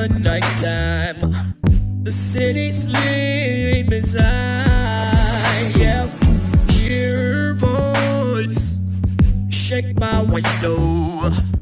at nighttime. The city sleeps inside. Yeah, hear a voice shake my window.